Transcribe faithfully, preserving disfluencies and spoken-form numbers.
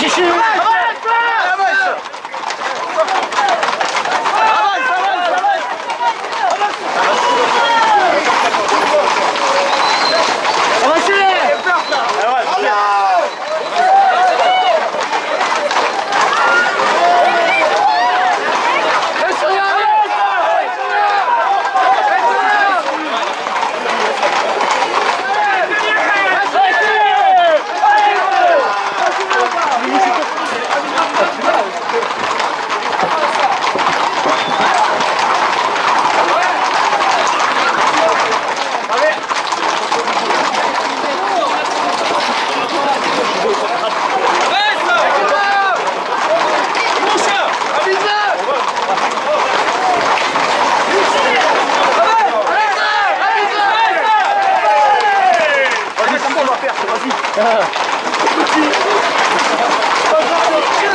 Avança, Vas-y.